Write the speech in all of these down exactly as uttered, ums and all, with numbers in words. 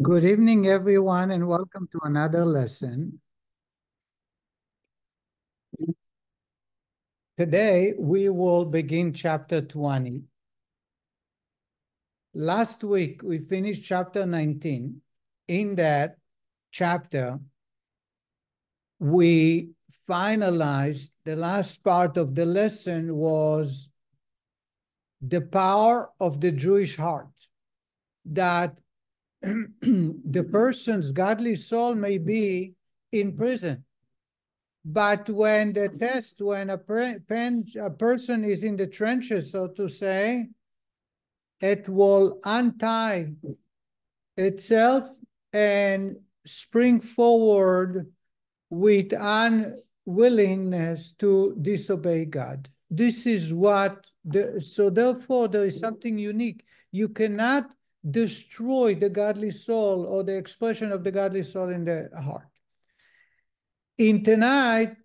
Good evening, everyone, and welcome to another lesson. Today, we will begin chapter twenty. Last week, we finished chapter nineteen. In that chapter, we finalized the last part of the lesson was the power of the Jewish heart, that the person's godly soul may be in prison. But when the test, when a, pen, a person is in the trenches, so to say, it will untie itself and spring forward with unwillingness to disobey God. This is what, the, so therefore there is something unique. You cannot destroy the godly soul or the expression of the godly soul in the heart. In tonight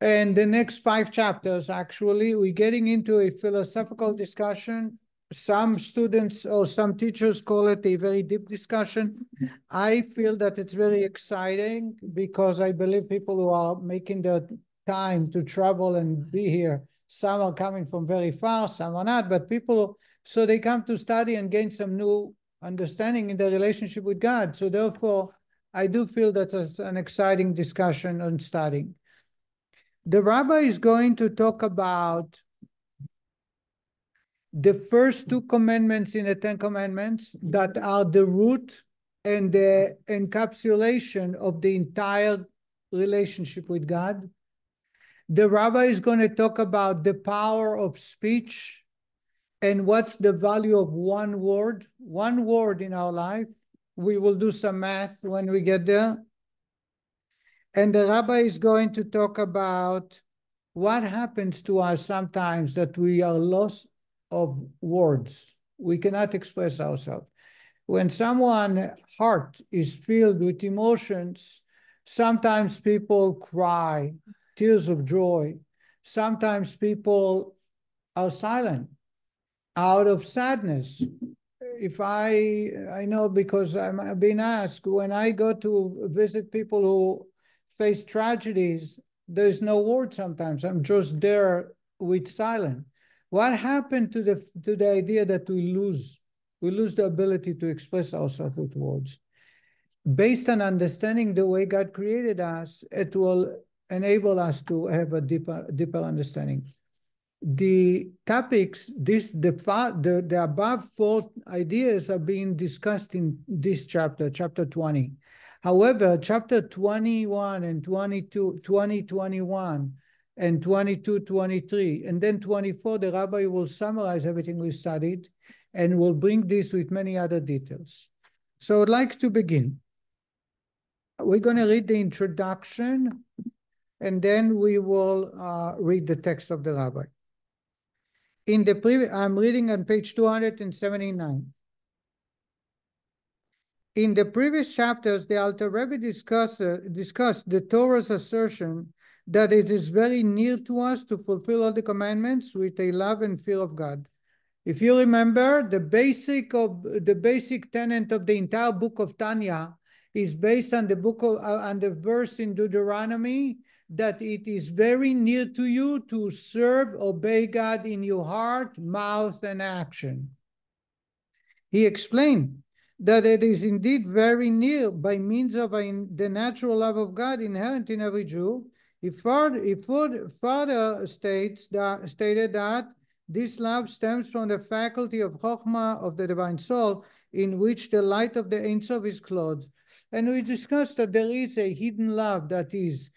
and the next five chapters, actually, we're getting into a philosophical discussion. Some students or some teachers call it a very deep discussion. I feel that it's very exciting because I believe people who are making their time to travel and be here. Some are coming from very far, some are not, but people, so they come to study and gain some new understanding in their relationship with God. So therefore, I do feel that it's an exciting discussion on studying. The rabbi is going to talk about the first two commandments in the Ten Commandments that are the root and the encapsulation of the entire relationship with God. The rabbi is going to talk about the power of speech and what's the value of one word, one word in our life. We will do some math when we get there. And the rabbi is going to talk about what happens to us sometimes that we are lost of words. We cannot express ourselves. When someone's heart is filled with emotions, sometimes people cry tears of joy. Sometimes people are silent out of sadness. If I, I know because I'm being asked, when I go to visit people who face tragedies, there's no word sometimes. I'm just there with silence. What happened to the, to the idea that we lose? We lose the ability to express ourselves with words. Based on understanding the way God created us, it will enable us to have a deeper, deeper understanding. The topics, this, the, the, the above four ideas are being discussed in this chapter, chapter twenty. However, chapter twenty-one and twenty-two, twenty, twenty-one, and twenty-two, twenty-three, and then twenty-four, the rabbi will summarize everything we studied and will bring this with many other details. So I'd like to begin. We're going to read the introduction, and then we will uh, read the text of the rabbi. In the previous, I'm reading on page two hundred seventy-nine. In the previous chapters, the Alter Rebbe discussed, uh, discussed the Torah's assertion that it is very near to us to fulfill all the commandments with a love and fear of God. If you remember, the basic of the basic tenet of the entire book of Tanya is based on the book of, uh, on the verse in Deuteronomy, that it is very near to you to serve, obey God in your heart, mouth, and action. He explained that it is indeed very near by means of a, the natural love of God inherent in every Jew. He further, he further states that, stated that this love stems from the faculty of Chokhmah of the divine soul, in which the light of the Ein Sof is clothed. And we discussed that there is a hidden love that is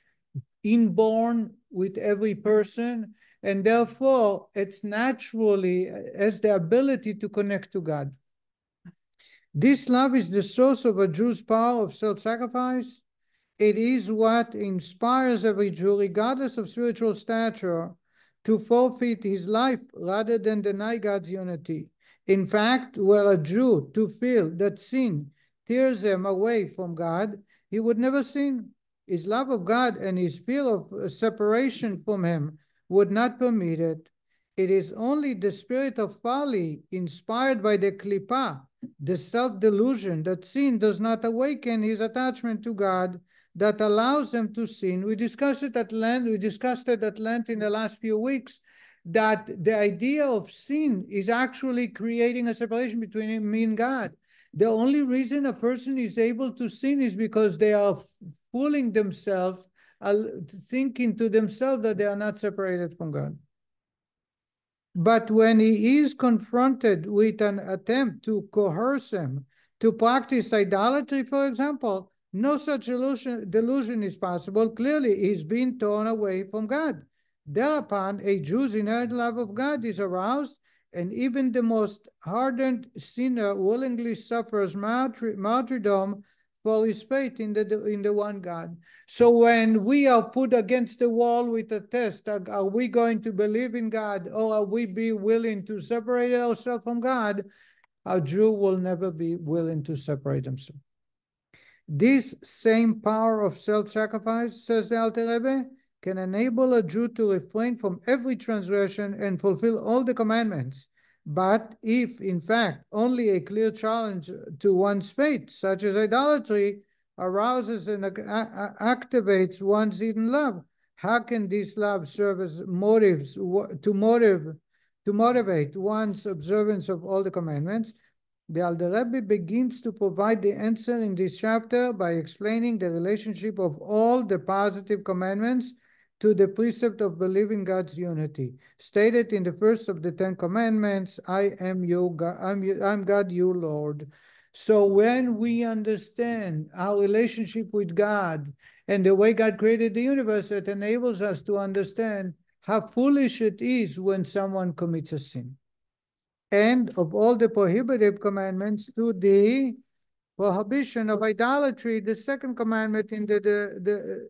inborn with every person, and therefore it's naturally has the ability to connect to God. This love is the source of a Jew's power of self-sacrifice. It is what inspires every Jew, regardless of spiritual stature, to forfeit his life rather than deny God's unity. In fact, were a Jew to feel that sin tears him away from God, he would never sin. His love of God and his fear of separation from him would not permit it. It is only the spirit of folly inspired by the klipa, the self-delusion that sin does not awaken his attachment to God, that allows them to sin. We discussed it at length, we discussed it at length in the last few weeks, that the idea of sin is actually creating a separation between me and God. The only reason a person is able to sin is because they are fooling themselves, thinking to themselves that they are not separated from God. But when he is confronted with an attempt to coerce him to practice idolatry, for example, no such delusion, delusion is possible. Clearly, he's been torn away from God. Thereupon, a Jew's inherent love of God is aroused, and even the most hardened sinner willingly suffers martyrdom for his faith in the, in the one God. So when we are put against the wall with a test, are we going to believe in God, or are we be willing to separate ourselves from God? A Jew will never be willing to separate himself. This same power of self-sacrifice, says the Alter Rebbe, can enable a Jew to refrain from every transgression and fulfill all the commandments. But if, in fact, only a clear challenge to one's faith, such as idolatry, arouses and activates one's hidden love, how can this love serve as motives to, motive, to motivate one's observance of all the commandments? The Alter Rebbe begins to provide the answer in this chapter by explaining the relationship of all the positive commandments to the precept of believing God's unity, stated in the first of the Ten Commandments, I am you, God, I'm, you, I'm God, you Lord. So when we understand our relationship with God and the way God created the universe, it enables us to understand how foolish it is when someone commits a sin. And of all the prohibitive commandments to the prohibition of idolatry, the second commandment in the, the, the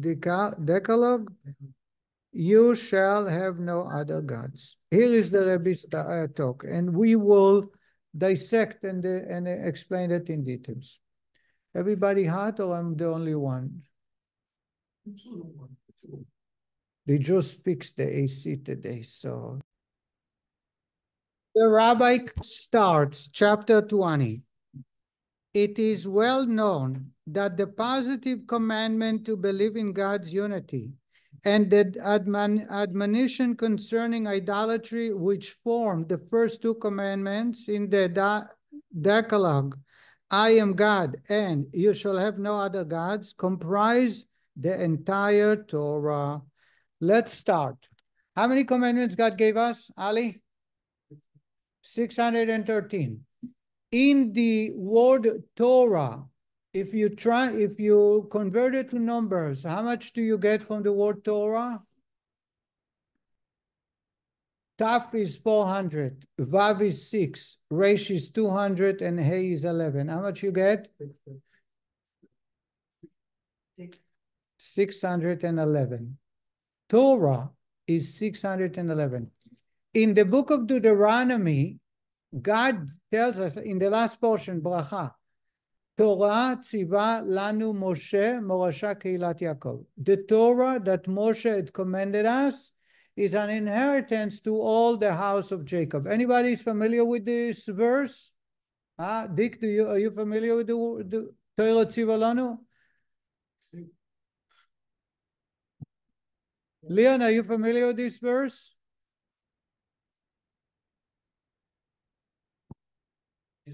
Decalogue, you shall have no other gods. Here is the Rebbe's talk, and we will dissect and, uh, and explain it in details. Everybody hot, or I'm the only one? They just fixed the A C today, so. The Rabbi starts chapter twenty. It is well known that the positive commandment to believe in God's unity and the admon admonition concerning idolatry, which form the first two commandments in the Decalogue, I am God and you shall have no other gods, comprise the entire Torah. Let's start. How many commandments God gave us, Ali? six hundred thirteen. In the word Torah, if you try, if you convert it to numbers, how much do you get from the word Torah? Taf is four hundred, Vav is six, Resh is two hundred, and He is eleven. How much you get? six hundred eleven. Torah is six hundred eleven. In the book of Deuteronomy, God tells us in the last portion, Bracha, Torah Tziva lanu Moshe, morasha keilat Yaakov. The Torah that Moshe had commanded us is an inheritance to all the house of Jacob. Anybody is familiar with this verse? Ah, Dick, do you are you familiar with the Torah Tziva lanu? Leon, are you familiar with this verse?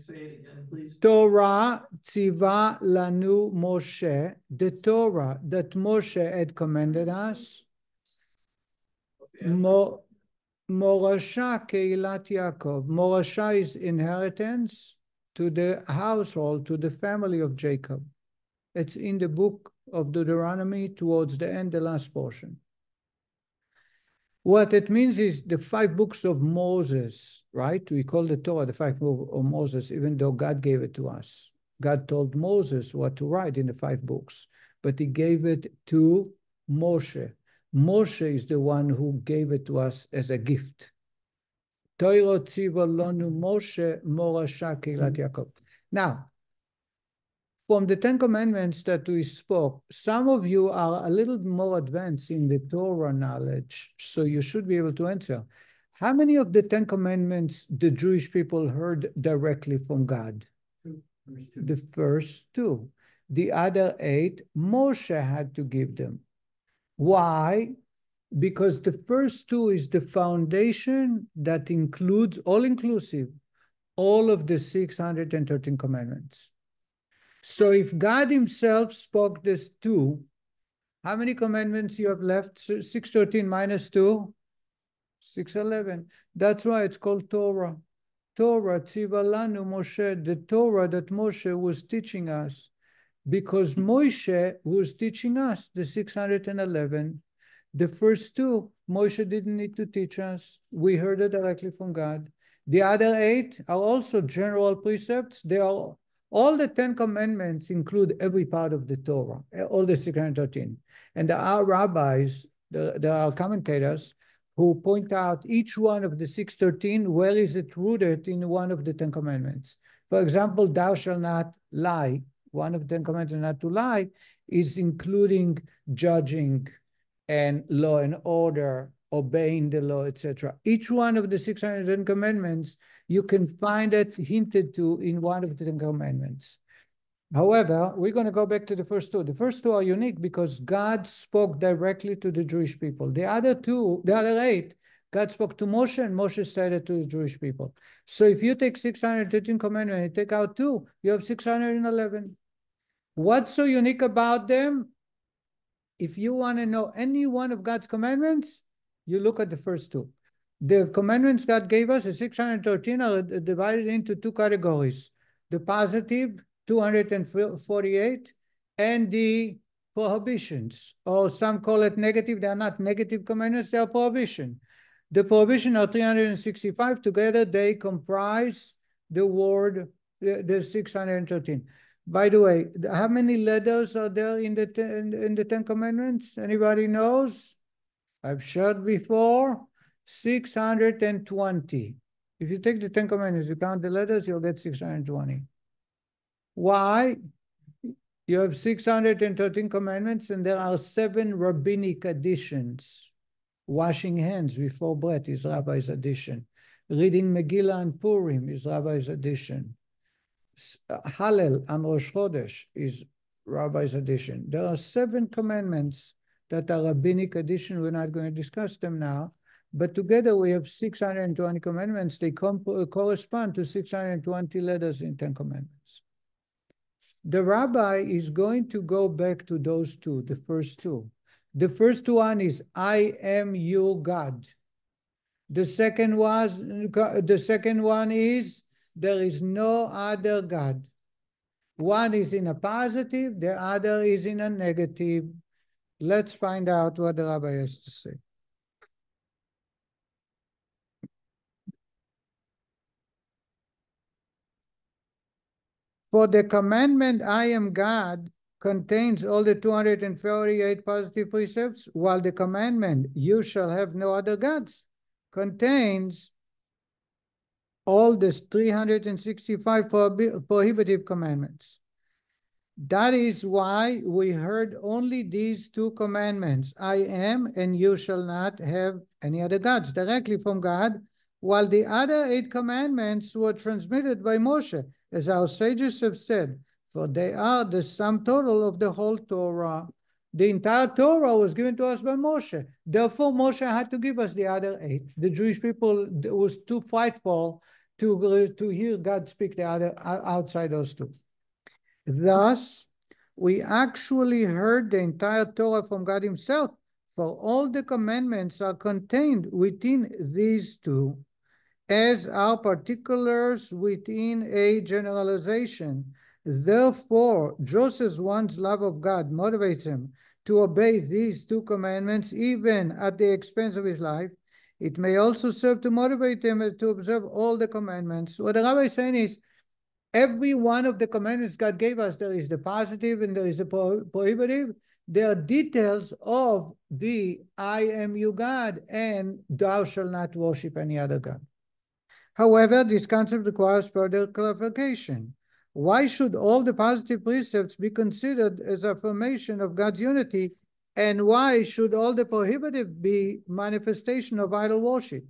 Say it again, please. Torah tziva lanu Moshe, the Torah that Moshe had commanded us, okay. Mo, morasha keilat Yaakov. Morasha is inheritance to the household, to the family of Jacob. It's in the book of Deuteronomy towards the end, the last portion. What it means is the five books of Moses, right? We call the Torah the five books of Moses, even though God gave it to us. God told Moses what to write in the five books, but he gave it to Moshe. Moshe is the one who gave it to us as a gift. Torah tziva lanu Moshe, morasha keilat Yaakov. Now, from the Ten Commandments that we spoke, some of you are a little more advanced in the Torah knowledge, so you should be able to answer. How many of the Ten Commandments the Jewish people heard directly from God? The first two. The other eight, Moshe had to give them. Why? Because the first two is the foundation that includes, all-inclusive, all of the six hundred thirteen commandments. So if God himself spoke this two, how many commandments you have left? six hundred thirteen minus two? six hundred eleven. That's why it's called Torah. Torah Tziva lanu Moshe, the Torah that Moshe was teaching us, because Moshe was teaching us the six hundred eleven. The first two, Moshe didn't need to teach us. We heard it directly from God. The other eight are also general precepts. They are all the Ten Commandments include every part of the Torah, all the six hundred thirteen. And there are rabbis, there, there are commentators, who point out each one of the six thirteen, where is it rooted in one of the Ten Commandments. For example, thou shalt not lie. One of the Ten Commandments, not to lie, is including judging and law and order, obeying the law, et cetera. Each one of the six hundred ten commandments, you can find it hinted to in one of the Ten Commandments. However, we're going to go back to the first two. The first two are unique because God spoke directly to the Jewish people. The other two, the other eight, God spoke to Moshe, and Moshe said it to the Jewish people. So if you take six hundred thirteen commandments and you take out two, you have six hundred eleven. What's so unique about them? If you want to know any one of God's commandments, you look at the first two. The commandments God gave us, the six hundred thirteen, are divided into two categories. The positive, two hundred forty-eight, and the prohibitions, or some call it negative. They are not negative commandments, they are prohibition. The prohibition are three hundred sixty-five. Together they comprise the word, the, the six hundred thirteen. By the way, how many letters are there in the ten, in the Ten Commandments? Anybody knows? I've shared before, six hundred twenty. If you take the Ten Commandments, you count the letters, you'll get six hundred twenty. Why? You have six hundred thirteen commandments, and there are seven rabbinic additions. Washing hands before bread is Rabbi's addition. Reading Megillah and Purim is Rabbi's addition. Hallel and Rosh Hodesh is Rabbi's addition. There are seven commandments that are rabbinic addition. We're not going to discuss them now. But together we have six hundred twenty commandments. They correspond to six hundred twenty letters in Ten Commandments. The rabbi is going to go back to those two, the first two. The first one is, I am your God. The second was, the second one is, there is no other God. One is in a positive, the other is in a negative. Let's find out what the rabbi has to say. For the commandment, I am God, contains all the two hundred forty-eight positive precepts, while the commandment, you shall have no other gods, contains all the three hundred sixty-five prohibitive commandments. That is why we heard only these two commandments, I am and you shall not have any other gods, directly from God, while the other eight commandments were transmitted by Moshe, as our sages have said, for they are the sum total of the whole Torah. The entire Torah was given to us by Moshe. Therefore, Moshe had to give us the other eight. The Jewish people was too frightful to, to hear God speak the other outside those two. Thus, we actually heard the entire Torah from God himself, for all the commandments are contained within these two, as are particulars within a generalization. Therefore, just as one's love of God motivates him to obey these two commandments, even at the expense of his life, it may also serve to motivate him to observe all the commandments. What the rabbi is saying is, every one of the commandments God gave us, there is the positive and there is the pro prohibitive. There are details of the I am you God and thou shalt not worship any other God. However, this concept requires further clarification. Why should all the positive precepts be considered as affirmation of God's unity? And why should all the prohibitive be manifestation of idol worship?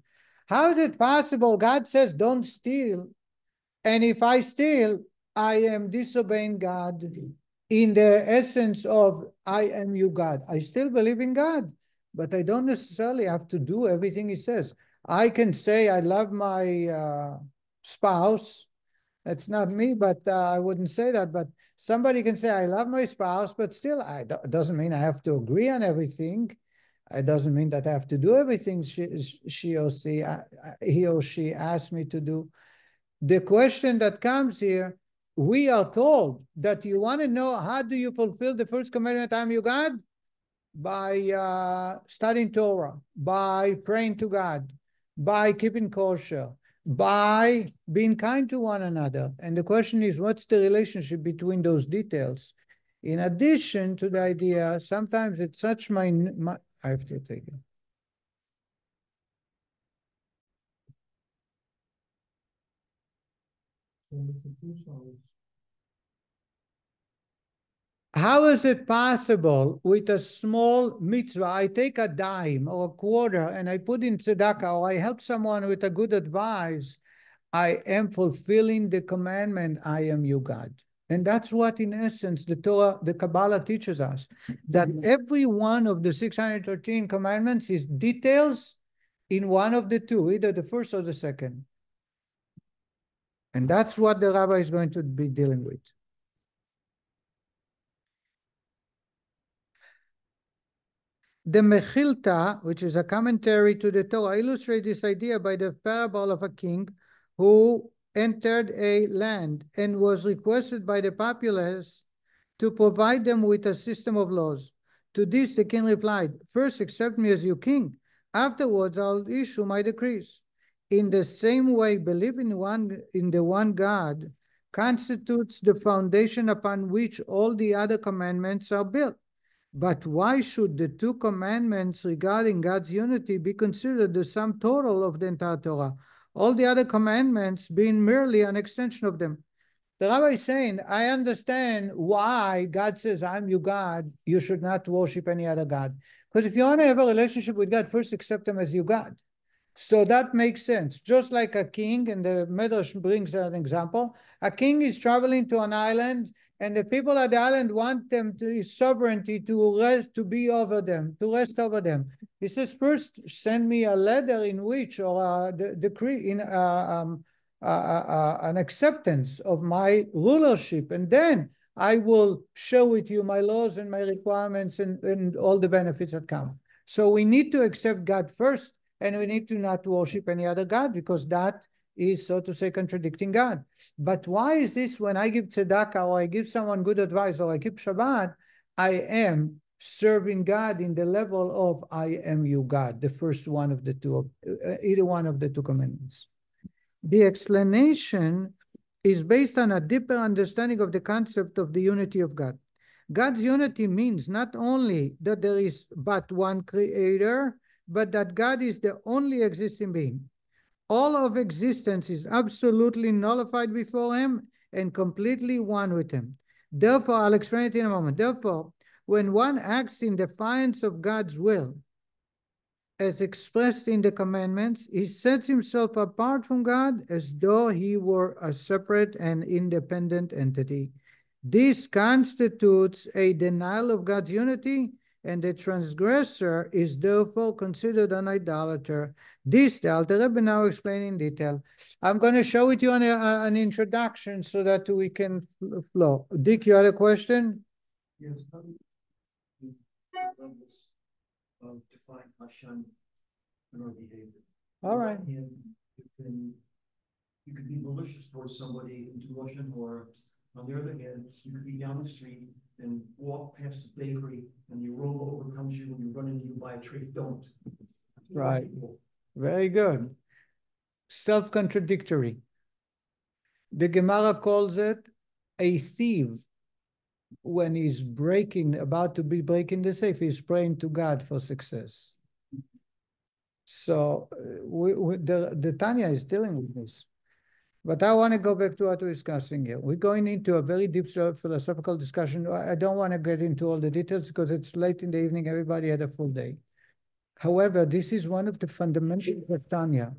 How is it possible? God says, don't steal. And if I steal, I am disobeying God in the essence of I am you, God. I still believe in God, but I don't necessarily have to do everything he says. I can say I love my uh, spouse. That's not me, but uh, I wouldn't say that. But somebody can say, I love my spouse, but still, I do, it doesn't mean I have to agree on everything. It doesn't mean that I have to do everything she, she or she, uh, he or she asked me to do. The question that comes here, we are told that you want to know how do you fulfill the first commandment, I am your God? By uh, studying Torah, by praying to God, by keeping kosher, by being kind to one another. And the question is, what's the relationship between those details? In addition to the idea, sometimes it's such my, my I have to take it. How is it possible with a small mitzvah, I take a dime or a quarter and I put in tzedakah or I help someone with a good advice, I am fulfilling the commandment, I am your God. And that's what in essence the Torah, the Kabbalah teaches us, that every one of the six hundred thirteen commandments is details in one of the two, either the first or the second. And that's what the rabbi is going to be dealing with. The Mechilta, which is a commentary to the Torah, illustrates this idea by the parable of a king who entered a land and was requested by the populace to provide them with a system of laws. To this, the king replied, first accept me as your king. Afterwards, I'll issue my decrees. In the same way, belief in, one, in the one God constitutes the foundation upon which all the other commandments are built. But why should the two commandments regarding God's unity be considered the sum total of the entire Torah? All the other commandments being merely an extension of them. The rabbi is saying, I understand why God says, I'm your God, you should not worship any other God. Because if you want to have a relationship with God, first accept him as your God. So that makes sense. Just like a king, and the Medrash brings an example, a king is traveling to an island, and the people at the island want them to his sovereignty to rest, to be over them, to rest over them. He says, first send me a letter in which, or a decree, in uh, um, uh, uh, uh, an acceptance of my rulership, and then I will share with you my laws and my requirements and, and all the benefits that come. So we need to accept God first, and we need to not worship any other God, because that is, so to say, contradicting God. But why is this when I give tzedakah or I give someone good advice or I keep Shabbat, I am serving God in the level of I am you, God, the first one of the two, either one of the two commandments. The explanation is based on a deeper understanding of the concept of the unity of God. God's unity means not only that there is but one creator, but that God is the only existing being. All of existence is absolutely nullified before him and completely one with him. Therefore, I'll explain it in a moment. Therefore, when one acts in defiance of God's will, as expressed in the commandments, he sets himself apart from God as though he were a separate and independent entity. This constitutes a denial of God's unity, and the transgressor is therefore considered an idolater. This, the Alter Rebbe now explains in detail. I'm going to show it you on a, uh, an introduction so that we can flow. Dick, you had a question? Yes. How do you define Hashem in our behavior? All right. You can, you can be malicious towards somebody into Russian, or on the other hand, you could be down the street and walk past the bakery, and the aroma overcomes you when you run into you by a tree. Don't. Right. Very good. Self-contradictory. The Gemara calls it a thief when he's breaking, about to be breaking the safe. He's praying to God for success. So we, we, the, the Tanya is dealing with this. But I want to go back to what we're discussing here. We're going into a very deep philosophical discussion. I don't want to get into all the details because it's late in the evening. Everybody had a full day. However, this is one of the fundamentals of Tanya.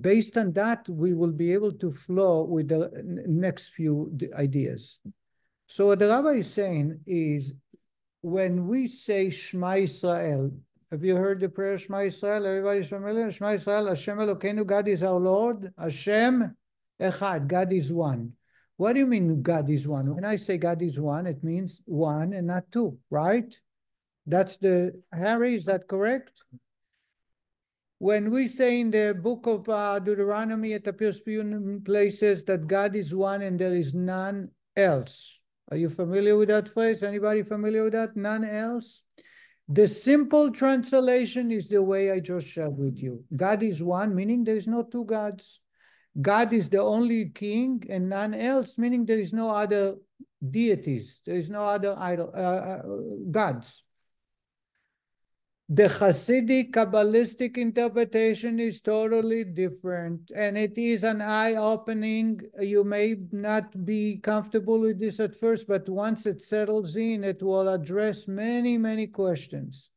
Based on that, we will be able to flow with the next few ideas. So what the Rabbi is saying is, when we say Shema Yisrael, have you heard the prayer Shema Yisrael? Everybody's familiar? Shema Yisrael, Hashem Elokeinu, God is our Lord. Hashem Echad, God is one. What do you mean God is one? When I say God is one, it means one and not two, right? That's the, Harry, is that correct? When we say in the book of uh, Deuteronomy, it appears in places that God is one and there is none else. Are you familiar with that phrase? Anybody familiar with that? None else? The simple translation is the way I just shared with you. God is one, meaning there is no two gods. God is the only king and none else, meaning there is no other deities. There is no other idol, uh, uh, gods. The Hasidic Kabbalistic interpretation is totally different, and it is an eye-opening. You may not be comfortable with this at first, but once it settles in, it will address many, many questions.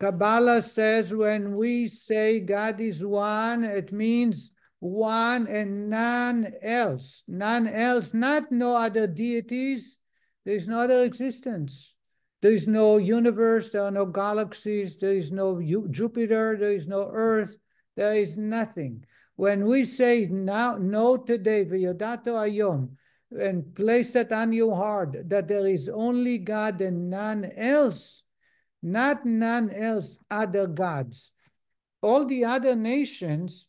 Kabbalah says when we say God is one, it means one and none else. None else, not no other deities. There is no other existence. There is no universe, there are no galaxies, there is no Jupiter, there is no Earth, there is nothing. When we say now, no today, v'yodato ayom, and place it on your heart that there is only God and none else, not none else, other gods. All the other nations,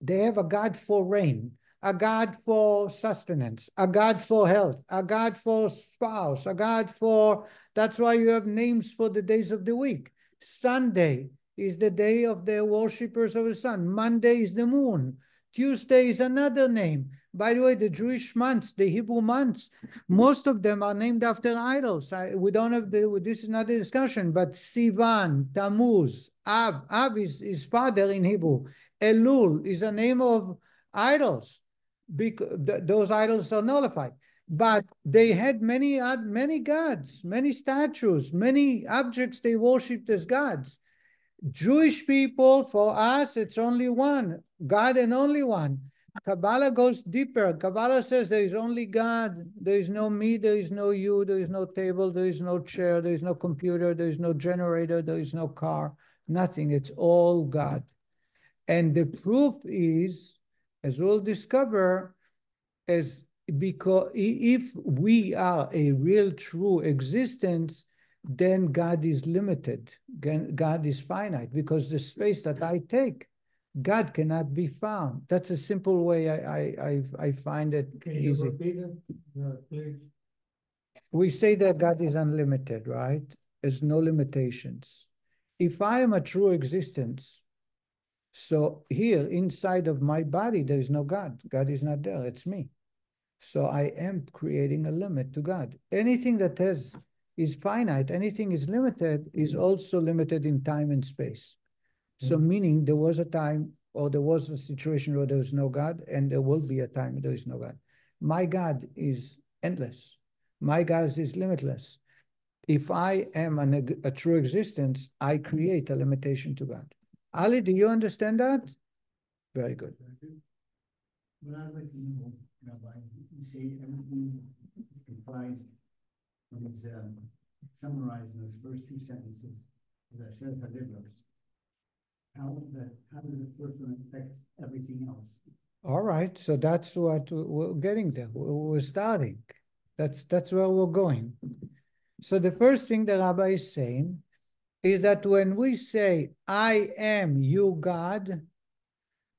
they have a God for rain, a God for sustenance, a God for health, a God for spouse, a God for... That's why you have names for the days of the week. Sunday is the day of the worshippers of the sun. Monday is the moon. Tuesday is another name. By the way, the Jewish months, the Hebrew months, most of them are named after idols. I, we don't have the... This is not a discussion, but Sivan, Tammuz, Av. Av is his father in Hebrew. Elul is a name of idols. Because those idols are nullified, but they had many many gods, many statues, many objects they worshipped as gods. Jewish people, for us, it's only one God and only one. Kabbalah goes deeper. Kabbalah says there is only God. There is no me, there is no you, there is no table, there is no chair, there is no computer, there is no generator, there is no car, nothing. It's all God. And the proof is, as we'll discover, as because if we are a real true existence, then God is limited. God is finite because the space that I take, God cannot be found. That's a simple way I I, I find it easy. We say that God is unlimited, right? There's no limitations. If I am a true existence, so here, inside of my body, there is no God. God is not there. It's me. So I am creating a limit to God. Anything that has is finite, anything is limited, is also limited in time and space. So mm-hmm. meaning there was a time or there was a situation where there was no God, and there will be a time where there is no God. My God is endless. My God is limitless. If I am an, a true existence, I create a limitation to God. Ali, do you understand that? Very good. When I was in the Rabbi, you say everything is comprised and is um, summarized in those first two sentences of the Sefer Libros. How does the, the first one affect everything else? All right, so that's what we're getting there. We're starting. That's, that's where we're going. So the first thing the Rabbi is saying is that when we say, I am you, God,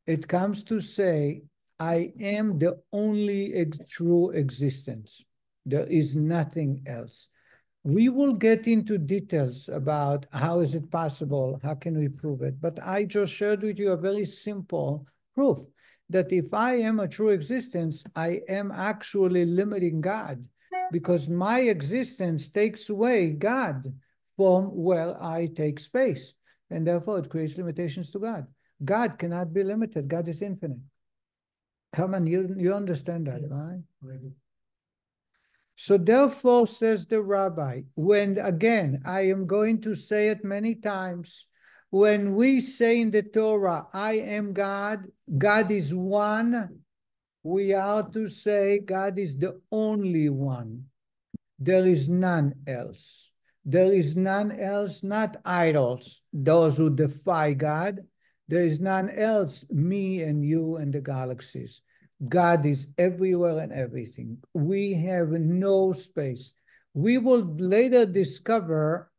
it comes to say, I am the only ex true existence. There is nothing else. We will get into details about how is it possible, how can we prove it, but I just shared with you a very simple proof that if I am a true existence, I am actually limiting God because my existence takes away God from where I take space, and therefore it creates limitations to God. God cannot be limited. God is infinite. Herman, you, you understand that, yes, right? I do. So therefore, says the rabbi, when, again, I am going to say it many times, when we say in the Torah, I am God, God is one, we are to say God is the only one. There is none else. There is none else, not idols, those who defy God. There is none else, me and you and the galaxies. God is everywhere and everything. We have no space. We will later discover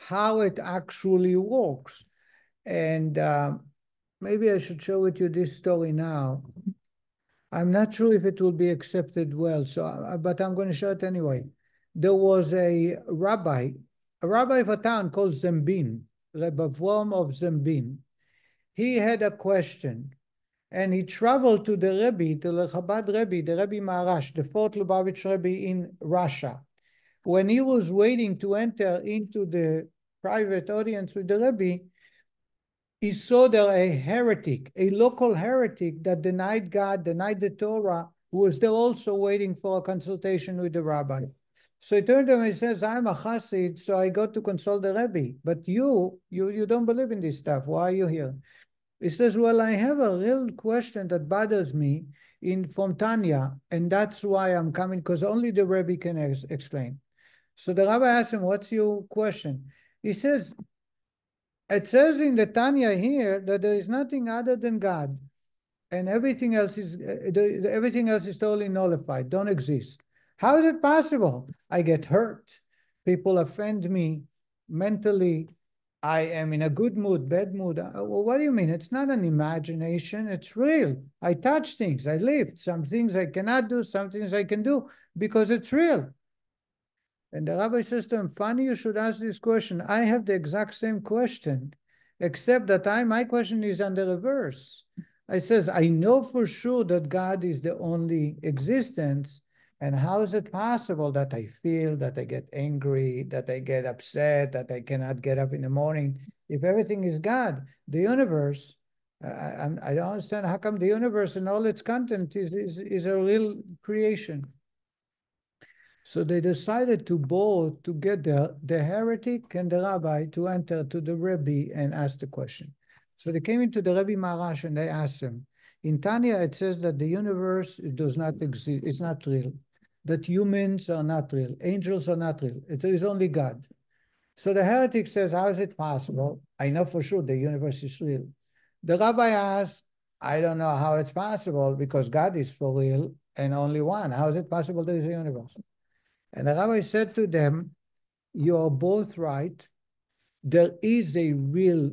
how it actually works. And uh, maybe I should share with you this story now. I'm not sure if it will be accepted well, so but I'm going to share it anyway. There was a rabbi, a rabbi of a town called Zembin, Reb Avrom of Zembin. He had a question, and he traveled to the Rebbe, to the Chabad Rebbe, the Rebbe Ma'arash, the fourth Lubavitch Rebbe in Russia. When he was waiting to enter into the private audience with the Rebbe, he saw there a heretic, a local heretic that denied God, denied the Torah, who was there also waiting for a consultation with the rabbi. So he turned to him and he says, I'm a Hasid, so I go to consult the Rebbe. But you, you, you don't believe in this stuff. Why are you here? He says, well, I have a real question that bothers me in, from Tanya, and that's why I'm coming, because only the Rebbe can ex explain. So the rabbi asked him, what's your question? He says, it says in the Tanya here that there is nothing other than God, and everything else is everything else is totally nullified, don't exist. How is it possible? I get hurt, people offend me mentally, I am in a good mood, bad mood. Well, what do you mean? It's not an imagination, it's real. I touch things, I lift, some things I cannot do, some things I can do, because it's real. And the rabbi says to him, funny you should ask this question. I have the exact same question, except that I, my question is on the reverse. I says, I know for sure that God is the only existence, and how is it possible that I feel, that I get angry, that I get upset, that I cannot get up in the morning? If everything is God, the universe, I, I, I don't understand how come the universe and all its content is, is, is a real creation. So they decided to both to get the, the heretic and the rabbi to enter to the Rebbe and ask the question. So they came into the Rebbe Ma'arash and they asked him, in Tanya it says that the universe it does not exist, it's not real, that humans are not real, angels are not real, it is only God. So the heretic says, how is it possible? I know for sure the universe is real. The rabbi asks, I don't know how it's possible because God is for real and only one. How is it possible there is a universe? And the rabbi said to them, you are both right. There is a real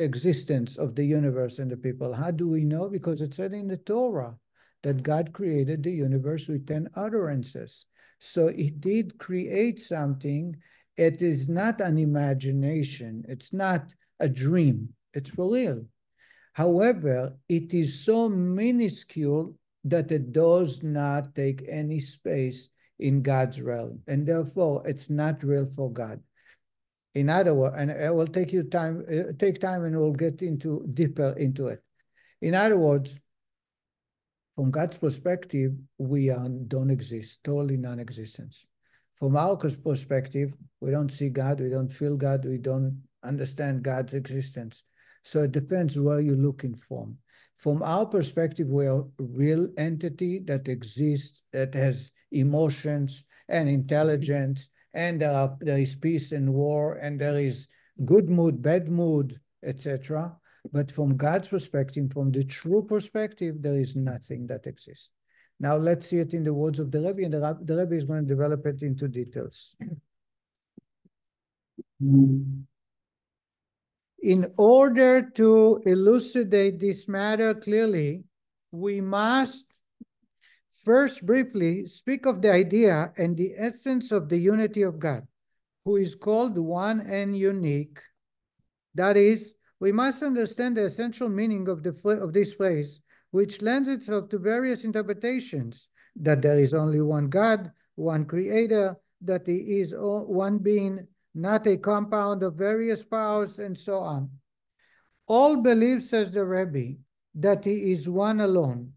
existence of the universe and the people. How do we know? Because it said in the Torah that God created the universe with ten utterances. So he did create something. It is not an imagination. It's not a dream. It's for real. However, it is so minuscule that it does not take any space in God's realm. And therefore, it's not real for God. In other words, and it will take you time, take time and we'll get into deeper into it. In other words, from God's perspective, we are, don't exist, totally non-existence. From our perspective, we don't see God, we don't feel God, we don't understand God's existence. So it depends where you're looking from. From our perspective, we are a real entity that exists, that has emotions and intelligence, and there, are, there is peace and war, and there is good mood, bad mood, et cetera. But from God's perspective, from the true perspective, there is nothing that exists. Now let's see it in the words of the Rebbe, and the, the Rebbe is going to develop it into details. Mm-hmm. In order to elucidate this matter clearly, we must first briefly speak of the idea and the essence of the unity of God, who is called one and unique. That is, we must understand the essential meaning of, the, of this phrase, which lends itself to various interpretations, that there is only one God, one creator, that he is one being, not a compound of various powers, and so on. All belief, says the Rebbe, that he is one alone.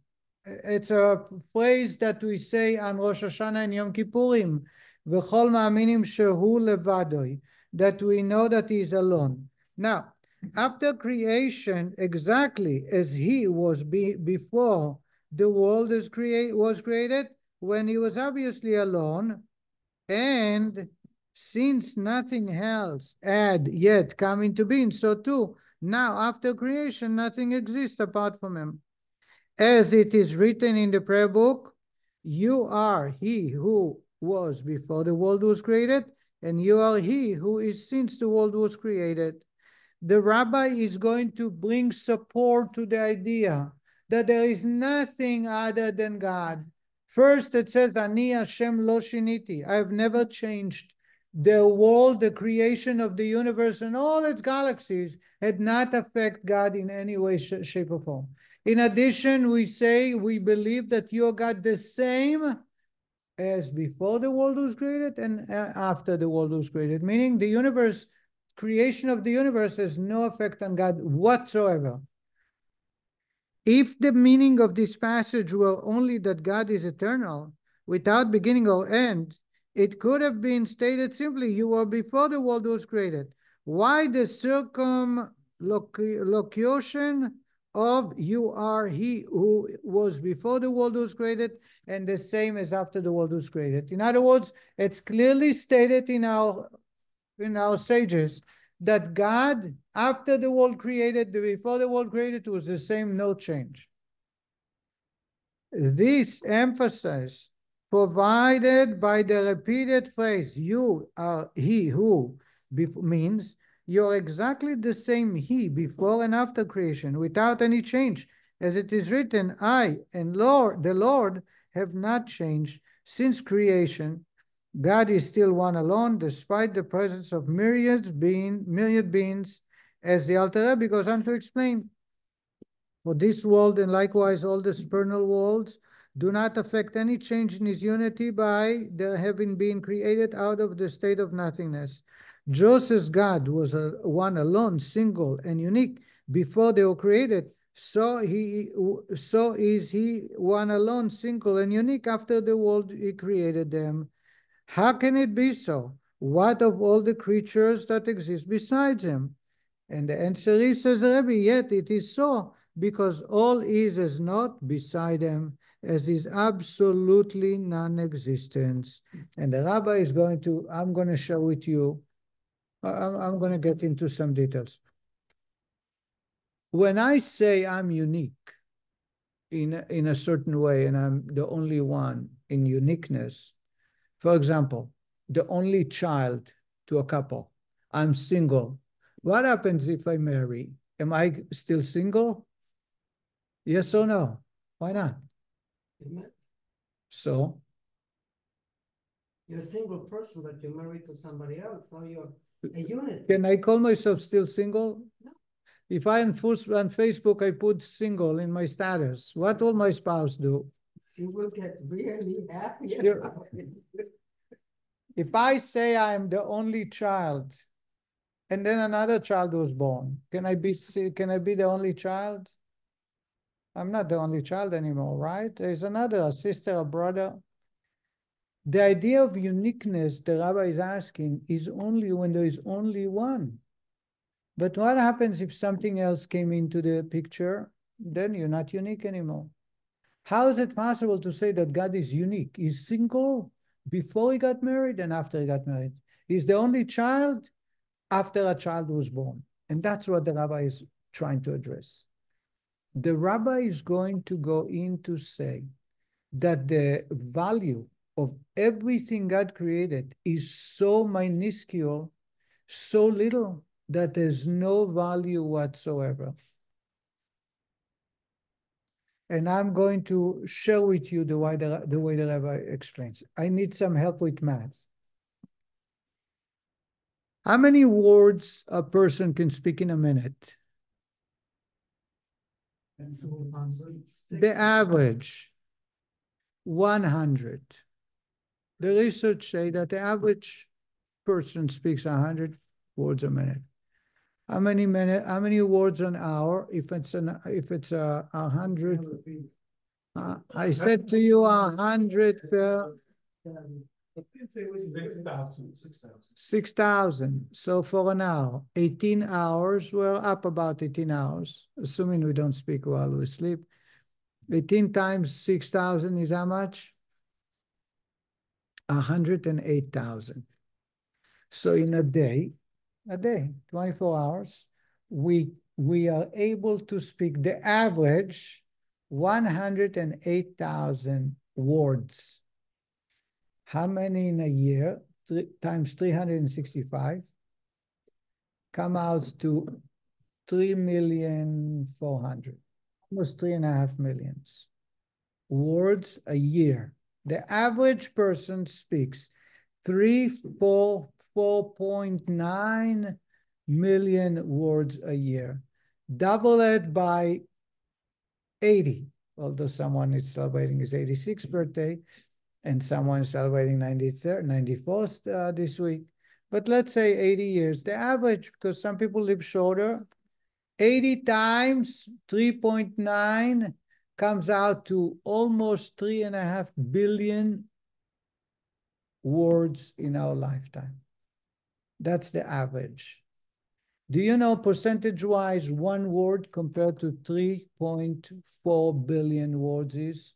It's a phrase that we say on Rosh Hashanah and Yom Kippurim, v'chol ma'aminim shehu levadoi, that we know that he is alone. Now, after creation, exactly as he was be before the world is create was created, when he was obviously alone, and since nothing else had yet come into being, so too, now after creation, nothing exists apart from him. As it is written in the prayer book, you are he who was before the world was created, and you are he who is since the world was created. The rabbi is going to bring support to the idea that there is nothing other than God. First, it says, Ani Hashem lo shiniti. I have never changed. The world, the creation of the universe and all its galaxies had not affected God in any way, shape, or form. In addition, we say, we believe that you are God the same as before the world was created and after the world was created, meaning the universe, creation of the universe has no effect on God whatsoever. If the meaning of this passage were only that God is eternal, without beginning or end, it could have been stated simply, you were before the world was created. Why the circumlocution of you are he who was before the world was created and the same as after the world was created? In other words, it's clearly stated in our, in our sages that God, after the world created, before the world created, was the same, no change. This emphasis provided by the repeated phrase, you are he who, means you're exactly the same he before and after creation, without any change. As it is written, I and Lord, the Lord have not changed since creation. God is still one alone, despite the presence of myriads being, myriad beings, as the Alter Rebbe goes on to explain. For this world and likewise all the supernal worlds do not affect any change in his unity by their having been created out of the state of nothingness. Just as God was a, one alone, single and unique before they were created, so he, so is he one alone, single and unique after the world he created them. How can it be so? What of all the creatures that exist besides him? And the answer is, says Rebbe, yet it is so, because all is as not beside him, as is absolutely non-existence. And the rabbi is going to, I'm going to share with you, I'm, I'm going to get into some details. When I say I'm unique in, in a certain way, and I'm the only one in uniqueness, for example, the only child to a couple, I'm single. What happens if I marry? Am I still single? Yes or no? Why not? So? You're a single person, but you're married to somebody else. Now you're a unit. Can I call myself still single? No. If I on Facebook, I put single in my status, what will my spouse do? She will get really happy. If I say I am the only child, and then another child was born, can I be, can I be the only child? I'm not the only child anymore, right? There's another, a sister, a brother. The idea of uniqueness, the rabbi is asking, is only when there is only one. But what happens if something else came into the picture? Then you're not unique anymore. How is it possible to say that God is unique? He's single before he got married and after he got married. He's the only child after a child was born. And that's what the rabbi is trying to address. The rabbi is going to go in to say that the value of everything God created is so minuscule, so little, that there's no value whatsoever. And I'm going to share with you the way the, the way the rabbi explains. I need some help with math. How many words a person can speak in a minute? The average, one hundred. The research say that the average person speaks one hundred words a minute. How many minute, How many words an hour? If it's an, if it's a, a hundred, uh, I said to you a hundred per. Six thousand. So for an hour, eighteen hours. We're up about eighteen hours, assuming we don't speak while we sleep. Eighteen times six thousand is how much? A hundred and eight thousand. So in a day. A day, twenty-four hours, we we are able to speak the average one hundred eight thousand words. How many in a year? Three, times three hundred sixty-five come out to three million four hundred, almost three and a half millions words a year. The average person speaks three, four. four point nine million words a year. Double it by eighty, although someone is celebrating his eighty-sixth birthday and someone is celebrating ninety-third, ninety-fourth uh, this week. But let's say eighty years, the average, because some people live shorter. eighty times three point nine comes out to almost three and a half billion words in our lifetime. That's the average. Do you know percentage-wise one word compared to three point four billion words is?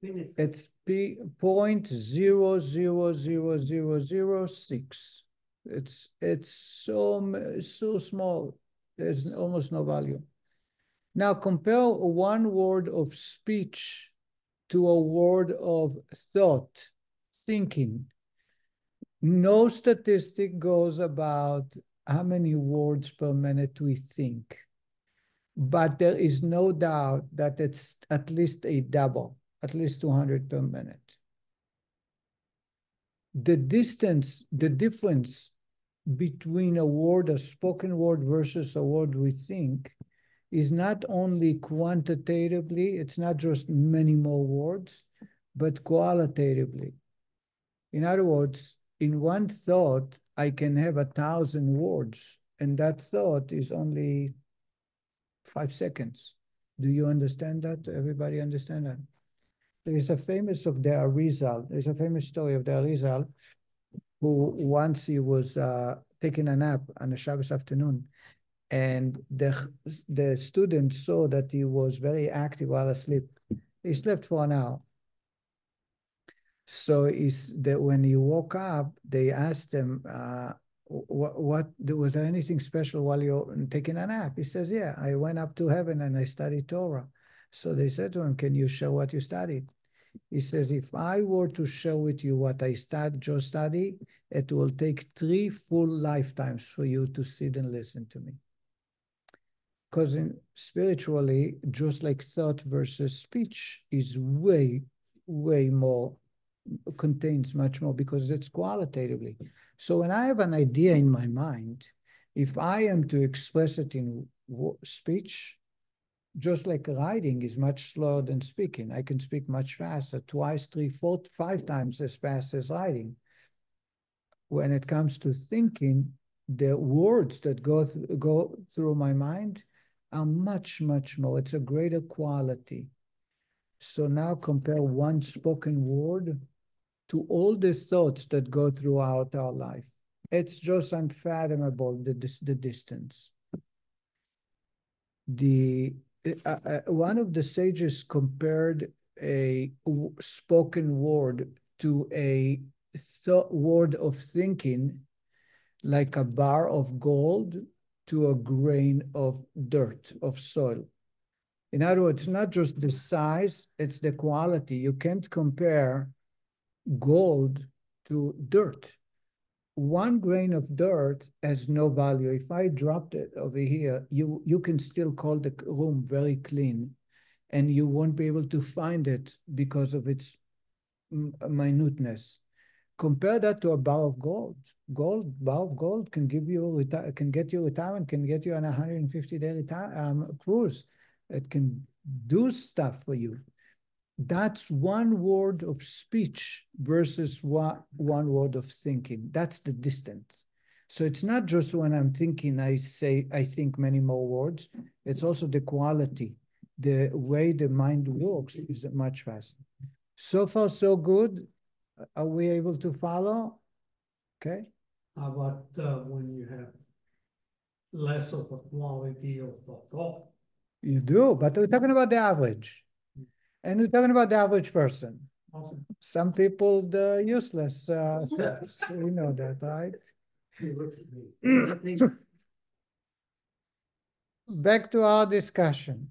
Minutes. It's zero point zero zero zero zero zero six. It's it's so, so small. There's almost no value. Now compare one word of speech to a word of thought, thinking. No statistic goes about how many words per minute we think, but there is no doubt that it's at least a double, at least two hundred per minute. The distance, the difference between a word, a spoken word versus a word we think is not only quantitatively, it's not just many more words, but qualitatively. In other words, in one thought, I can have a thousand words, and that thought is only five seconds. Do you understand that? Everybody understand that? There is a famous of the Arizal. There's a famous story of the Arizal, who once he was uh, taking a nap on a Shabbos afternoon, and the, the student saw that he was very active while asleep. He slept for an hour. So is that when he woke up, they asked him, uh, what, what, was there anything special while you're taking a nap? He says, yeah, I went up to heaven and I studied Torah. So they said to him, can you show what you studied? He says, if I were to share with you what I start, just study, it will take three full lifetimes for you to sit and listen to me. Because spiritually, just like thought versus speech is way, way more contains much more because it's qualitatively. So when I have an idea in my mind, if I am to express it in speech, just like writing is much slower than speaking. I can speak much faster, twice, three, four, five times as fast as writing. When it comes to thinking, the words that go, th go through my mind are much, much more. It's a greater quality. So now compare one spoken word to all the thoughts that go throughout our life. It's just unfathomable, the, the distance. The, uh, uh, one of the sages compared a spoken word to a thought word of thinking, like a bar of gold to a grain of dirt, of soil. In other words, it's not just the size, it's the quality. You can't compare gold to dirt. One grain of dirt has no value. If I dropped it over here, you, you can still call the room very clean, and you won't be able to find it because of its minuteness. Compare that to a bar of gold. Gold, bar of gold can give you can get you retirement, can get you an one hundred fifty day um, cruise. It can do stuff for you. That's one word of speech versus one, one word of thinking. That's the distance. So it's not just when I'm thinking, I say, I think many more words. It's also the quality. The way the mind works is much faster. So far, so good. Are we able to follow? Okay. How about uh, when you have less of a quality of the thought? You do, but we're talking about the average. And we're talking about the average person. Awesome. Some people, the useless uh, thoughts. We know that, right? Back to our discussion.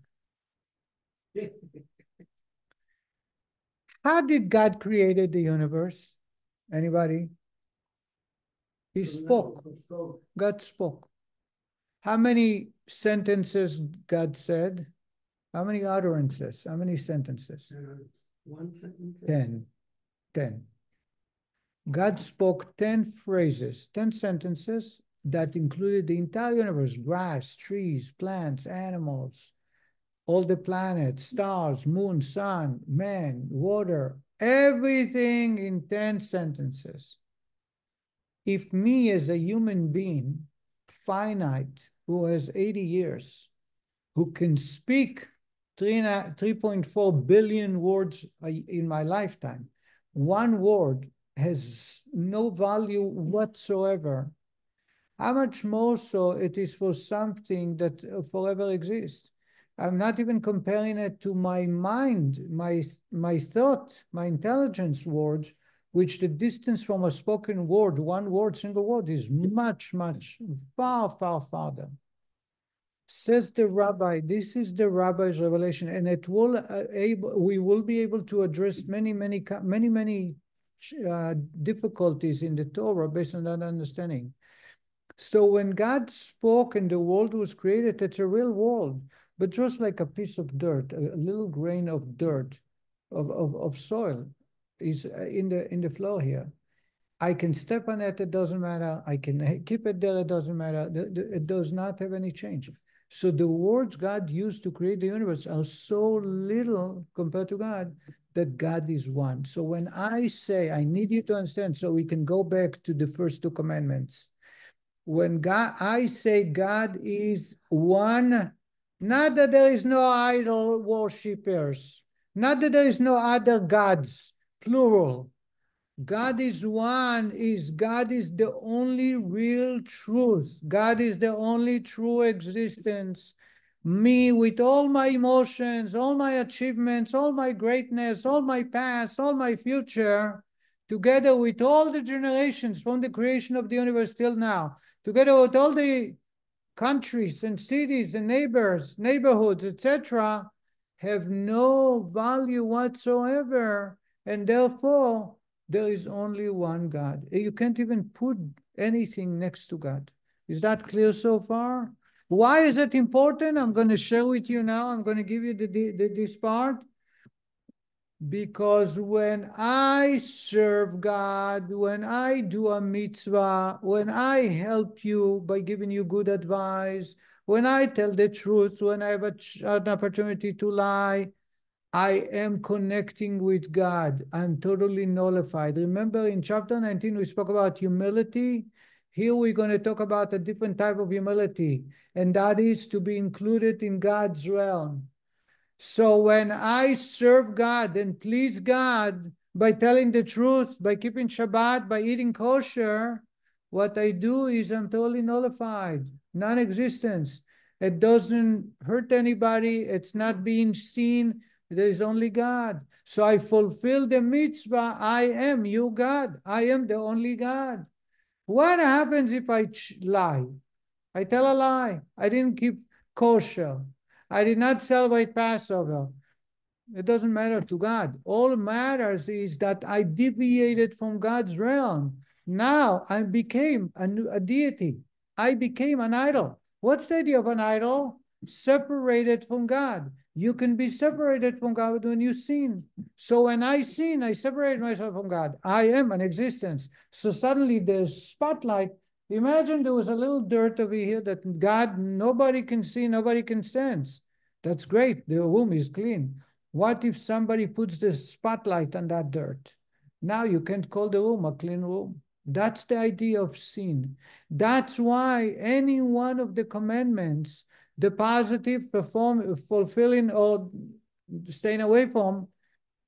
How did God create the universe? Anybody? He spoke. God spoke. How many sentences God said? How many utterances? How many sentences? Uh, one sentence. Ten. Ten. God spoke ten phrases, ten sentences that included the entire universe, grass, trees, plants, animals, all the planets, stars, moon, sun, man, water, everything in ten sentences. If me as a human being, finite, who has eighty years, who can speak three point four billion words in my lifetime, one word has no value whatsoever, how much more so it is for something that forever exists. I'm not even comparing it to my mind, my, my thought, my intelligence words, which the distance from a spoken word, one word, single word, is much, much, far, far farther. Says the rabbi, this is the rabbi's revelation, and it will uh, able, we will be able to address many, many, many, many uh, difficulties in the Torah based on that understanding. So when God spoke and the world was created, it's a real world. But just like a piece of dirt, a little grain of dirt, of, of, of soil is in the, in the floor here. I can step on it, it doesn't matter. I can keep it there, it doesn't matter. It does not have any change. So the words God used to create the universe are so little compared to God that God is one. So when I say, I need you to understand, so we can go back to the first two commandments. When God, I say God is one, not that there is no idol worshippers, not that there is no other gods, plural. God is one, is God is the only real truth. God is the only true existence. Me, with all my emotions, all my achievements, all my greatness, all my past, all my future, together with all the generations from the creation of the universe till now, together with all the countries and cities and neighbors, neighborhoods, et cetera, have no value whatsoever, and therefore there is only one God. You can't even put anything next to God. Is that clear so far? Why is it important? I'm going to share with you now. I'm going to give you the, the, this part. Because when I serve God, when I do a mitzvah, when I help you by giving you good advice, when I tell the truth, when I have a, an opportunity to lie, I am connecting with God. I'm totally nullified. Remember in chapter nineteen, we spoke about humility. Here we're going to talk about a different type of humility, and that is to be included in God's realm. So when I serve God and please God by telling the truth, by keeping Shabbat, by eating kosher, what I do is I'm totally nullified, non-existence. It doesn't hurt anybody. It's not being seen. There is only God. So I fulfill the mitzvah. I am you, God. I am the only God. What happens if I lie? I tell a lie. I didn't keep kosher. I did not celebrate Passover. It doesn't matter to God. All matters is that I deviated from God's realm. Now I became a, new, a deity. I became an idol. What's the idea of an idol? Separated from God. You can be separated from God when you sin. So when I sin, I separate myself from God. I am an existence. So suddenly there's spotlight. Imagine there was a little dirt over here that God, nobody can see, nobody can sense. That's great. The room is clean. What if somebody puts the spotlight on that dirt? Now you can't call the room a clean room. That's the idea of sin. That's why any one of the commandments, the positive, perform, fulfilling, or staying away from,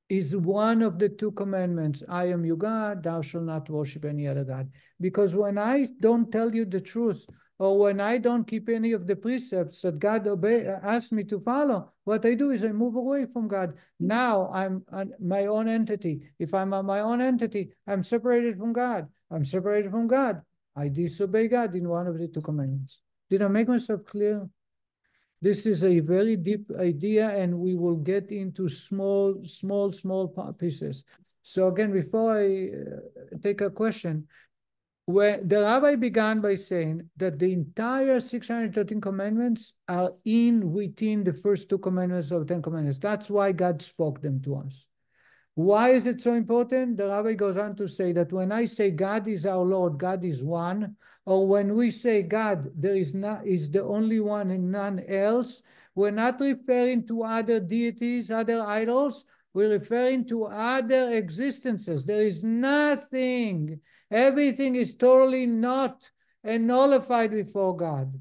is one of the two commandments. I am your God, thou shalt not worship any other God. Because when I don't tell you the truth, or when I don't keep any of the precepts that God obey, asked me to follow, what I do is I move away from God. Now I'm my own entity. If I'm my own entity, I'm separated from God. I'm separated from God. I disobey God in one of the two commandments. Did I make myself clear? This is a very deep idea, and we will get into small, small, small pieces. So again, before I take a question, where the rabbi began by saying that the entire six hundred thirteen commandments are in within the first two commandments of Ten Commandments. That's why God spoke them to us. Why is it so important? The rabbi goes on to say that when I say God is our Lord, God is one, or when we say God there is not is the only one and none else, we're not referring to other deities, other idols. We're referring to other existences. There is nothing. Everything is totally not and nullified before God.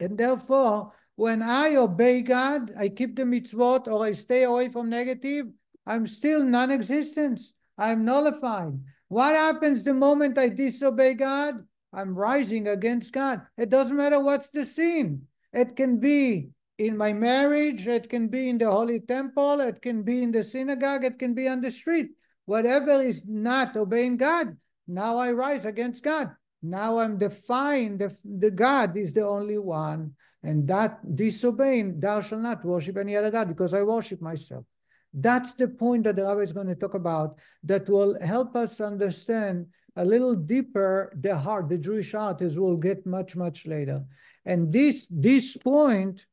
And therefore, when I obey God, I keep the mitzvot, or I stay away from negative, I'm still non-existence. I'm nullified. What happens the moment I disobey God? I'm rising against God. It doesn't matter what's the sin. It can be in my marriage. It can be in the holy temple. It can be in the synagogue. It can be on the street. Whatever is not obeying God, now I rise against God. Now I'm defying the, the God is the only one. And that disobeying, thou shalt not worship any other God, because I worship myself. That's the point that the rabbi is going to talk about that will help us understand a little deeper the heart, the Jewish heart, as we'll get much, much later. And this, this point,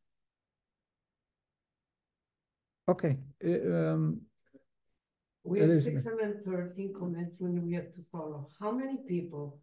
okay. Um, We have six hundred thirteen commandments when we have to follow. How many people?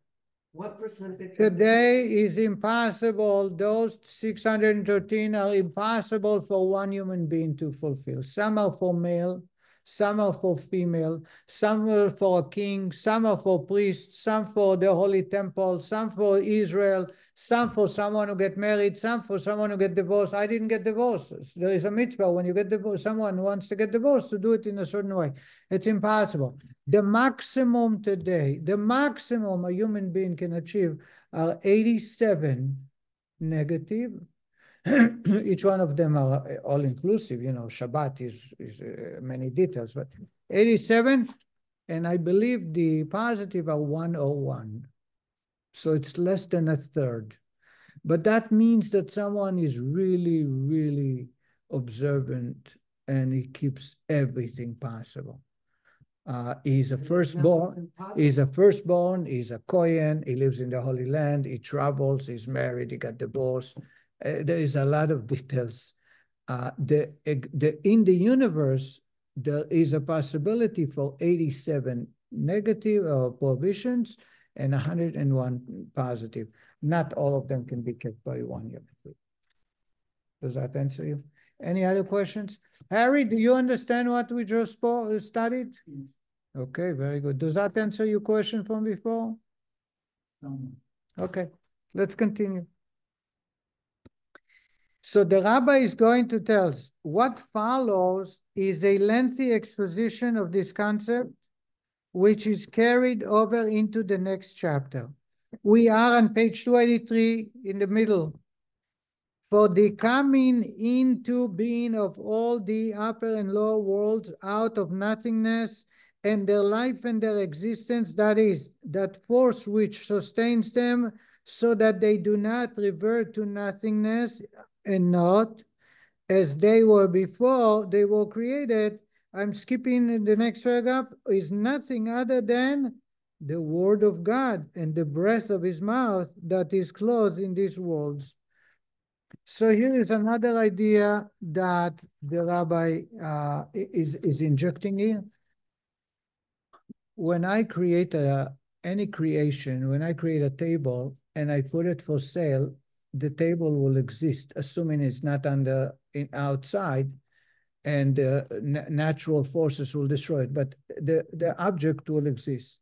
What percentage? Today is impossible. Those six hundred thirteen are impossible for one human being to fulfill. Some are for male, some are for female, some are for a king, some are for priests, some for the holy temple, some for Israel, some for someone who get married, some for someone who get divorced. I didn't get divorced. There is a mitzvah when you get divorced. Someone wants to get divorced to do it in a certain way. It's impossible. The maximum today, the maximum a human being can achieve are eighty-seven negative. Each one of them are all inclusive, you know, Shabbat is, is uh, many details, but eighty-seven, and I believe the positive are one oh one. So it's less than a third. But that means that someone is really, really observant and he keeps everything possible. Uh, he's a firstborn, he's a firstborn, he's a Kohen, he lives in the Holy Land, he travels, he's married, he got divorced. Uh, there is a lot of details. Uh, the, the, in the universe, there is a possibility for eighty-seven negative uh, prohibitions and one hundred one positive. Not all of them can be kept by one human being. Does that answer you? Any other questions? Harry, do you understand what we just studied? Yes. Okay, very good. Does that answer your question from before? No. Okay, let's continue. So the rabbi is going to tell us what follows is a lengthy exposition of this concept, which is carried over into the next chapter. We are on page two eighty-three in the middle. For the coming into being of all the upper and lower worlds out of nothingness and their life and their existence, that is, that force which sustains them so that they do not revert to nothingness, and not as they were before they were created, I'm skipping the next paragraph, is nothing other than the word of God and the breath of his mouth that is closed in these worlds. So here is another idea that the rabbi uh, is, is injecting here. When I create a, any creation, when I create a table and I put it for sale, the table will exist, assuming it's not under in outside, and uh, natural forces will destroy it. But the the object will exist.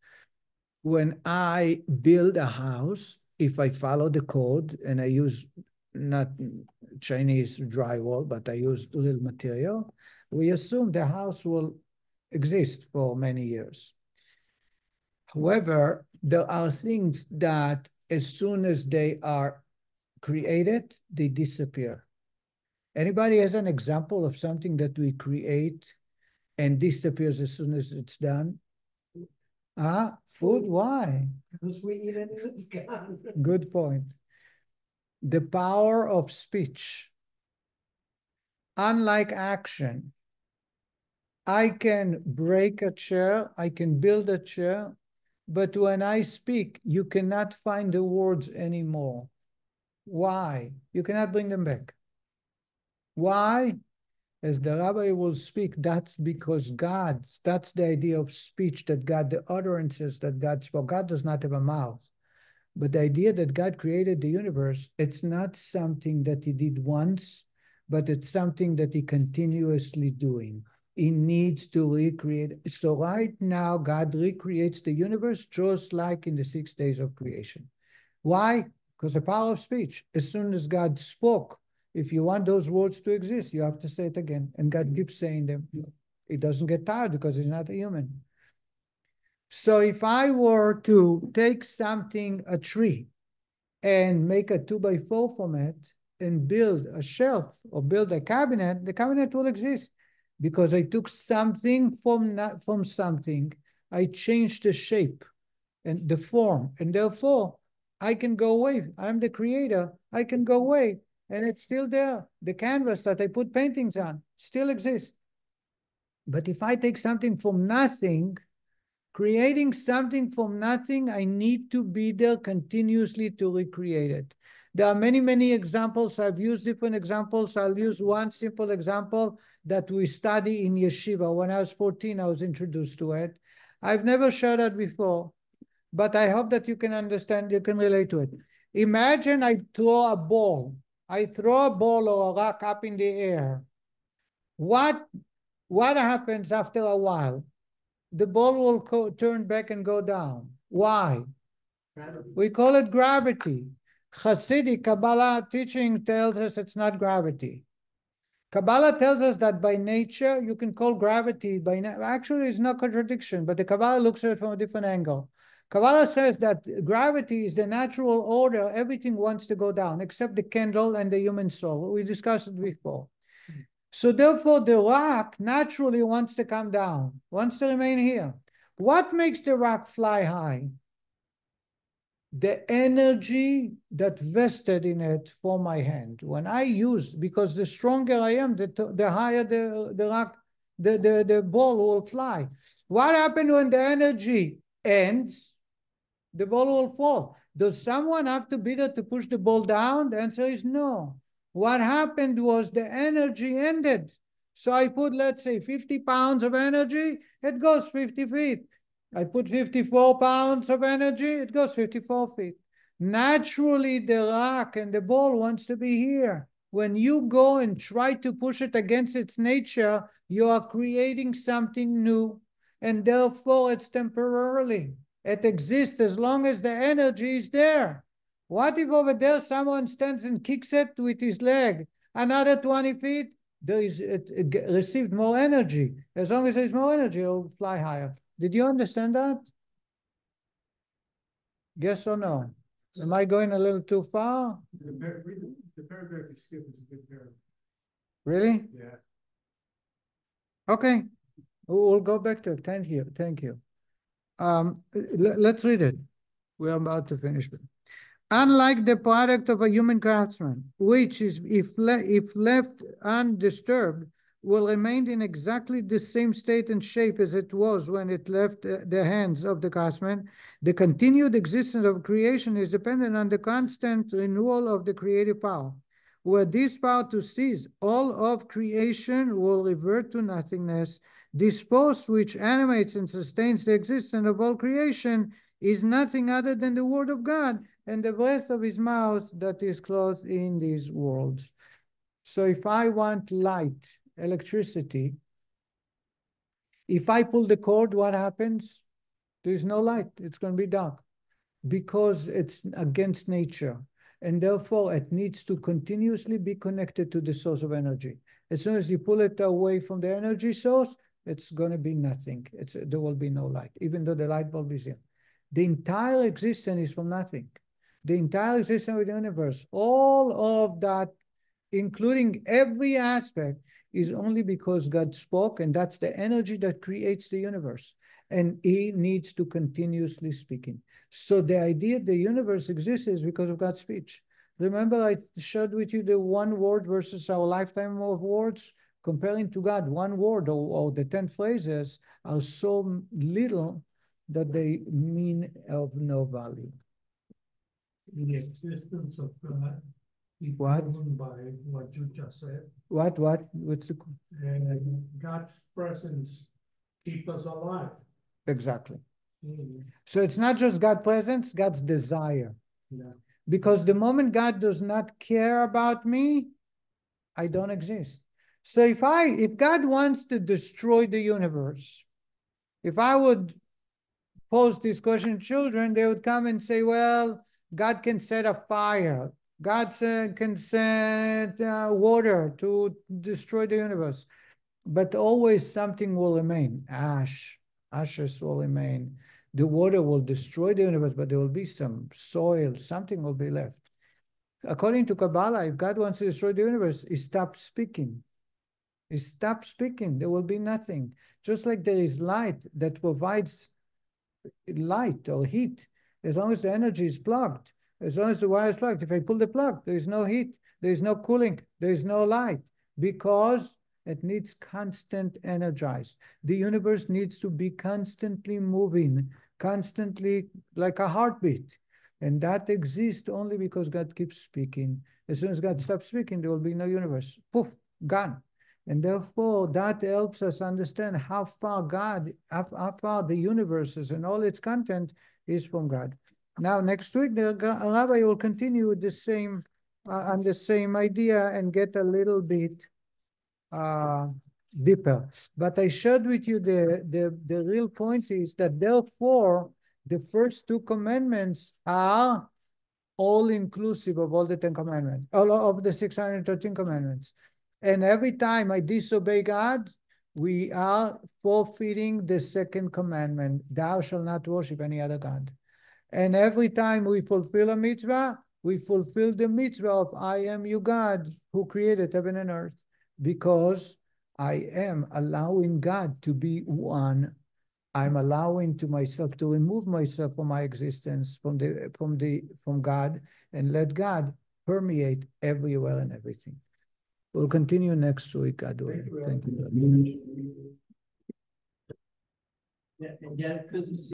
when I build a house, if I follow the code and I use not Chinese drywall, but I use real material, we assume the house will exist for many years. However, there are things that as soon as they are created, they disappear. Anybody has an example of something that we create and disappears as soon as it's done? Ah, food, why? Because we eat it and it's gone. Good point. The power of speech. Unlike action, I can break a chair, I can build a chair, but when I speak, you cannot find the words anymore. Why? You cannot bring them back. Why? As the rabbi will speak, that's because God, that's the idea of speech, that God, the utterances that God spoke. God does not have a mouth. But the idea that God created the universe, it's not something that he did once, but it's something that he continuously doing. He needs to recreate. So right now, God recreates the universe just like in the six days of creation. Why? Because the power of speech. As soon as God spoke, if you want those words to exist, you have to say it again. And God keeps saying them. He doesn't get tired because he's not a human. So if I were to take something, a tree, and make a two by four from it and build a shelf or build a cabinet, the cabinet will exist because I took something from, not, from something. I changed the shape and the form, and therefore I can go away. I'm the creator. I can go away. And it's still there. The canvas that I put paintings on still exists. But if I take something from nothing, creating something from nothing, I need to be there continuously to recreate it. There are many, many examples. I've used different examples. I'll use one simple example that we study in yeshiva. When I was fourteen, I was introduced to it. I've never shared that before, but I hope that you can understand, you can relate to it. Imagine I throw a ball. I throw a ball or a rock up in the air. What, what happens after a while? The ball will co turn back and go down. Why? Gravity. We call it gravity. Hasidic Kabbalah teaching tells us it's not gravity. Kabbalah tells us that by nature, you can call gravity. By Actually, it's no contradiction, but the Kabbalah looks at it from a different angle. Kabbalah says that gravity is the natural order. Everything wants to go down, except the candle and the human soul. We discussed it before. Mm-hmm. So therefore, the rock naturally wants to come down, wants to remain here. What makes the rock fly high? The energy that vested in it for my hand. When I use, because the stronger I am, the, the higher the, the rock, the, the, the ball will fly. What happened when the energy ends? The ball will fall. Does someone have to be there to push the ball down? The answer is no. What happened was the energy ended. So I put, let's say, fifty pounds of energy, it goes fifty feet. I put fifty-four pounds of energy, it goes fifty-four feet. Naturally, the rock and the ball wants to be here. When you go and try to push it against its nature, you are creating something new. And therefore, it's temporarily. It exists as long as the energy is there. What if over there someone stands and kicks it with his leg? Another twenty feet, there is, it, it received more energy. As long as there's more energy, it will fly higher. Did you understand that? Yes or no? Am I going a little too far? The, par the paragraph you skip is a good paragraph. Really? Yeah. Okay. We'll go back to it. Thank you. Thank you. Um, let's read it. We're about to finish it. Unlike the product of a human craftsman, which is, if, le if left undisturbed, will remain in exactly the same state and shape as it was when it left uh, the hands of the craftsman, the continued existence of creation is dependent on the constant renewal of the creative power. Were this power to cease, all of creation will revert to nothingness. This force which animates and sustains the existence of all creation is nothing other than the word of God and the breath of his mouth that is clothed in these worlds. So if I want light, electricity, if I pull the cord, what happens? There's no light. It's going to be dark because it's against nature. And therefore, it needs to continuously be connected to the source of energy. As soon as you pull it away from the energy source, it's going to be nothing. It's, there will be no light, even though the light bulb is in. The entire existence is from nothing. The entire existence of the universe, all of that, including every aspect, is only because God spoke, and that's the energy that creates the universe. And he needs to continuously speaking. So the idea the universe exists is because of God's speech. Remember I shared with you the one word versus our lifetime of words, comparing to God. One word or, or the ten phrases are so little that they mean of no value. The existence of God is known by what you just said. What, what? What's the... And God's presence keeps us alive. Exactly. Mm-hmm. So it's not just God's presence, God's desire. Yeah. Because the moment God does not care about me, I don't exist. So if I, if God wants to destroy the universe, if I would pose this question to children, they would come and say, well, God can set a fire. God can send uh, water to destroy the universe. But always something will remain. Ash. Ashes will remain. The water will destroy the universe, but there will be some soil. Something will be left. According to Kabbalah, if God wants to destroy the universe, he stops speaking. He stops speaking. There will be nothing. Just like there is light that provides light or heat, as long as the energy is plugged, as long as the wire is plugged. If I pull the plug, there is no heat, there is no cooling, there is no light, because it needs constant energized. The universe needs to be constantly moving, constantly like a heartbeat. And that exists only because God keeps speaking. As soon as God stops speaking, there will be no universe. Poof, gone. And therefore, that helps us understand how far God, how, how far the universe is and all its content is from God. Now, next week, the Rabbi will continue with the same, uh, on the same idea and get a little bit Uh, deeper. But I shared with you the, the, the real point is that therefore the first two commandments are all inclusive of all the Ten Commandments, all of the six hundred thirteen commandments. And every time I disobey God, we are forfeiting the second commandment, thou shalt not worship any other God. And every time we fulfill a mitzvah, we fulfill the mitzvah of I am you God who created heaven and earth. Because I am allowing God to be one. I'm allowing to myself to remove myself from my existence, from the from the from God, and let God permeate everywhere and everything. We'll continue next week, God. Thank you. Thank you.